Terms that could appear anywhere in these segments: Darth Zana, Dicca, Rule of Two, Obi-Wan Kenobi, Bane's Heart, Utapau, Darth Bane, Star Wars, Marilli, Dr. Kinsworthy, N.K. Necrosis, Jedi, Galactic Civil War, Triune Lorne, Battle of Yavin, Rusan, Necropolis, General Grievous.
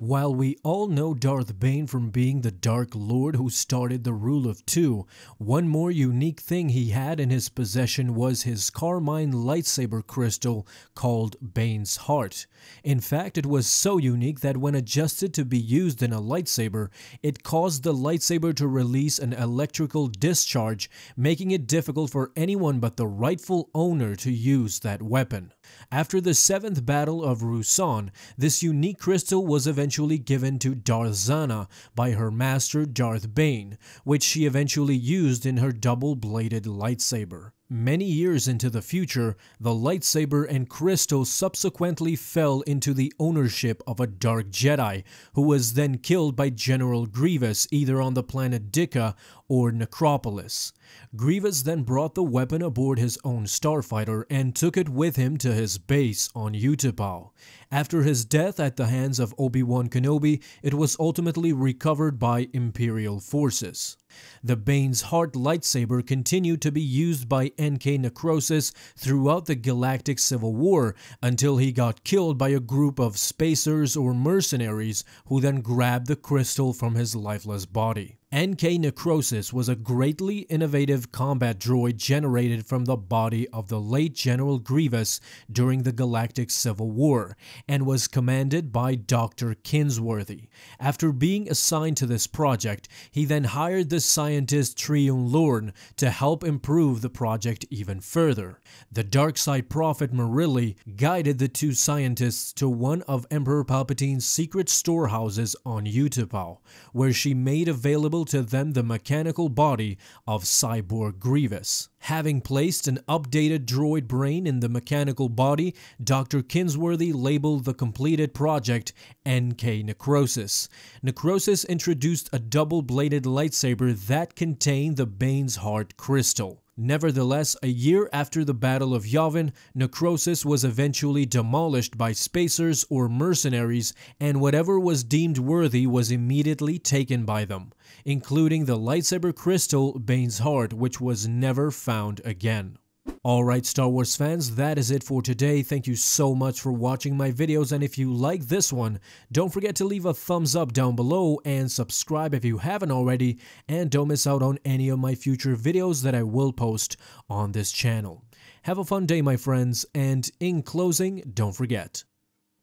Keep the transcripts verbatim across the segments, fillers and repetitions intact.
While we all know Darth Bane from being the Dark Lord who started the Rule of Two, one more unique thing he had in his possession was his carmine lightsaber crystal called Bane's Heart. In fact, it was so unique that when adjusted to be used in a lightsaber, it caused the lightsaber to release an electrical discharge, making it difficult for anyone but the rightful owner to use that weapon. After the seventh Battle of Rusan, this unique crystal was eventually given to Darth Zana by her master Darth Bane, which she eventually used in her double-bladed lightsaber. Many years into the future, the lightsaber and crystal subsequently fell into the ownership of a Dark Jedi, who was then killed by General Grievous either on the planet Dicca or Necropolis. Grievous then brought the weapon aboard his own starfighter and took it with him to his base on Utapau. After his death at the hands of Obi-Wan Kenobi, it was ultimately recovered by Imperial forces. The Bane's Heart lightsaber continued to be used by N K Necrosis throughout the Galactic Civil War until he got killed by a group of spacers or mercenaries who then grabbed the crystal from his lifeless body. N K Necrosis was a greatly innovative combat droid generated from the body of the late General Grievous during the Galactic Civil War, and was commanded by Doctor Kinsworthy. After being assigned to this project, he then hired the scientist Triune Lorne to help improve the project even further. The dark side prophet Marilli guided the two scientists to one of Emperor Palpatine's secret storehouses on Utapau, where she made available to them the mechanical body of Cyborg Grievous. Having placed an updated droid brain in the mechanical body, Doctor Kinsworthy labeled the completed project N K Necrosis. Necrosis introduced a double-bladed lightsaber that contained the Bane's Heart crystal. Nevertheless, a year after the Battle of Yavin, Necrosis was eventually demolished by spacers or mercenaries, and whatever was deemed worthy was immediately taken by them, including the lightsaber crystal Bane's Heart, which was never found again. Alright Star Wars fans, that is it for today. Thank you so much for watching my videos, and if you like this one, don't forget to leave a thumbs up down below and subscribe if you haven't already, and don't miss out on any of my future videos that I will post on this channel. Have a fun day my friends, and in closing, don't forget,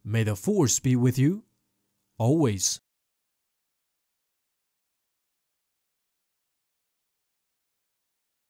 may the Force be with you always.